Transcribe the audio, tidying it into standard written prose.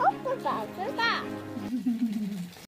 我不早知道。